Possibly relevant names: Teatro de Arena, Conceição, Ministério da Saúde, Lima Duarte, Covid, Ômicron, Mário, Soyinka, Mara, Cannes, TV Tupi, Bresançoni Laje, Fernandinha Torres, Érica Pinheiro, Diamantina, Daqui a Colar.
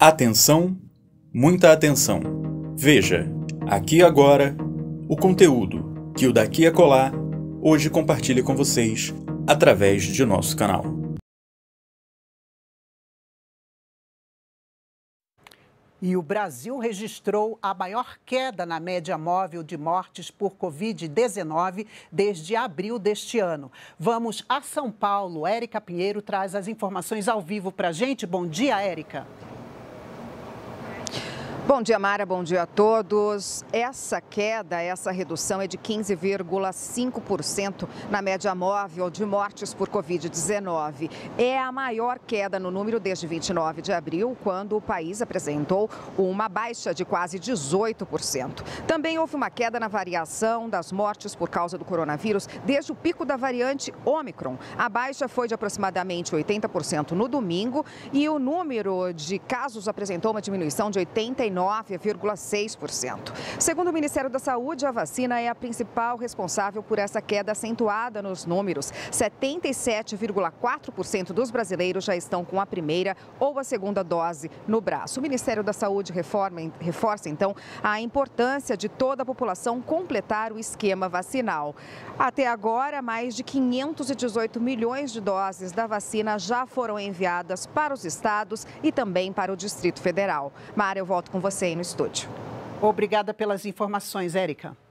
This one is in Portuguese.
Atenção, muita atenção. Veja, aqui agora, o conteúdo que o Daqui a Colar hoje compartilha com vocês através de nosso canal. E o Brasil registrou a maior queda na média móvel de mortes por Covid-19 desde abril deste ano. Vamos a São Paulo. Érica Pinheiro traz as informações ao vivo para a gente. Bom dia, Érica. Bom dia, Mara. Bom dia a todos. Essa queda, essa redução é de 15,5% na média móvel de mortes por Covid-19. É a maior queda no número desde 29 de abril, quando o país apresentou uma baixa de quase 18%. Também houve uma queda na variação das mortes por causa do coronavírus desde o pico da variante Ômicron. A baixa foi de aproximadamente 80% no domingo e o número de casos apresentou uma diminuição de 89,6%. Segundo o Ministério da Saúde, a vacina é a principal responsável por essa queda acentuada nos números. 77,4% dos brasileiros já estão com a primeira ou a segunda dose no braço. O Ministério da Saúde reforça, então, a importância de toda a população completar o esquema vacinal. Até agora, mais de 518 milhões de doses da vacina já foram enviadas para os estados e também para o Distrito Federal. Mário, eu volto com você aí no estúdio. Obrigada pelas informações, Érica.